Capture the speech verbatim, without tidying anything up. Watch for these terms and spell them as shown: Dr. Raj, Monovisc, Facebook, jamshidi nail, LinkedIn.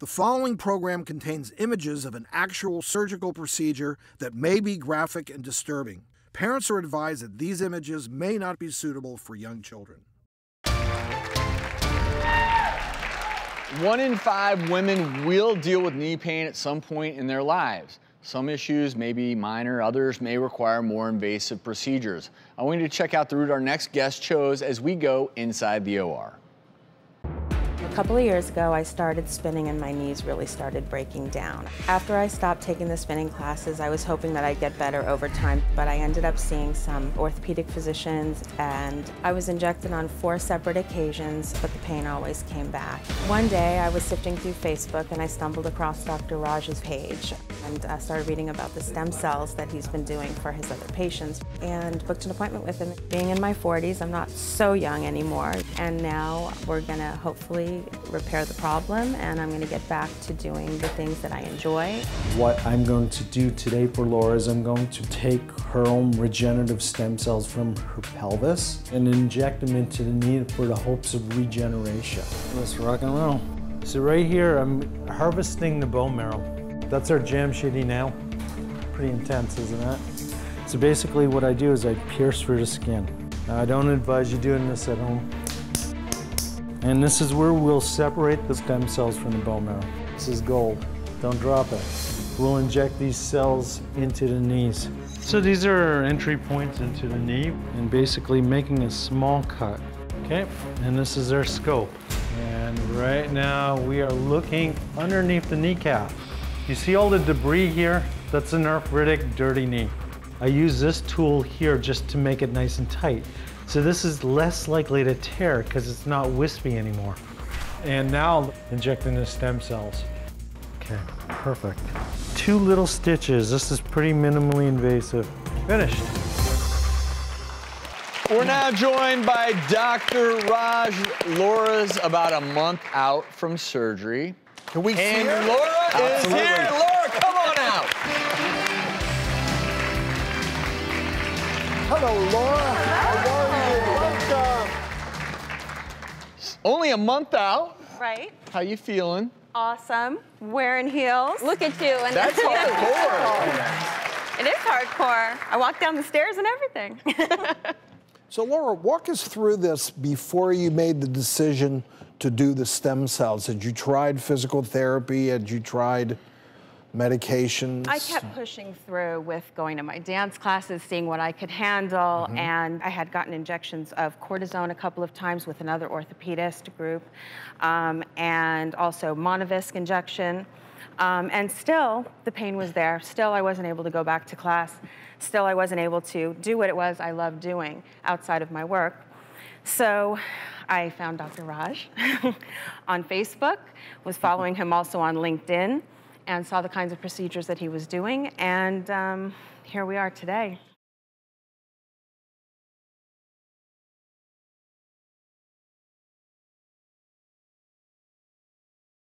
The following program contains images of an actual surgical procedure that may be graphic and disturbing. Parents are advised that these images may not be suitable for young children. One in five women will deal with knee pain at some point in their lives. Some issues may be minor, others may require more invasive procedures. I want you to check out the route our next guest chose as we go inside the O R. A couple of years ago, I started spinning and my knees really started breaking down. After I stopped taking the spinning classes, I was hoping that I'd get better over time, but I ended up seeing some orthopedic physicians and I was injected on four separate occasions, but the pain always came back. One day, I was sifting through Facebook and I stumbled across Doctor Raj's page and I started reading about the stem cells that he's been doing for his other patients and booked an appointment with him. Being in my forties, I'm not so young anymore, and now we're gonna hopefully repair the problem, and I'm going to get back to doing the things that I enjoy. What I'm going to do today for Laura is I'm going to take her own regenerative stem cells from her pelvis and inject them into the knee for the hopes of regeneration. Let's rock and roll. So right here, I'm harvesting the bone marrow. That's our jamshidi nail. Pretty intense, isn't it? So basically what I do is I pierce through the skin. Now, I don't advise you doing this at home. And this is where we'll separate the stem cells from the bone marrow. This is gold. Don't drop it. We'll inject these cells into the knees. So these are our entry points into the knee, and basically making a small cut. Okay, and this is our scope. And right now we are looking underneath the kneecap. You see all the debris here? That's an arthritic, dirty knee. I use this tool here just to make it nice and tight. So this is less likely to tear because it's not wispy anymore. And now injecting the stem cells. Okay, perfect. Two little stitches. This is pretty minimally invasive. Finished. We're now joined by Doctor Raj. Laura's about a month out from surgery. Can we and see her? Laura Absolutely. is here. Laura, come on out. Hello, Laura. Hello. Only a month out. Right. How you feeling? Awesome. Wearing heels. Look at you. And that's hardcore. It is hardcore. I walked down the stairs and everything. So Laura, walk us through this before you made the decision to do the stem cells. Had you tried physical therapy? Had you tried medications? I kept pushing through with going to my dance classes, seeing what I could handle, mm-hmm. and I had gotten injections of cortisone a couple of times with another orthopedist group, um, and also Monovisc injection, um, and still the pain was there. Still I wasn't able to go back to class. Still I wasn't able to do what it was I loved doing outside of my work. So I found Doctor Raj on Facebook, was following him also on LinkedIn, and saw the kinds of procedures that he was doing, and um, here we are today.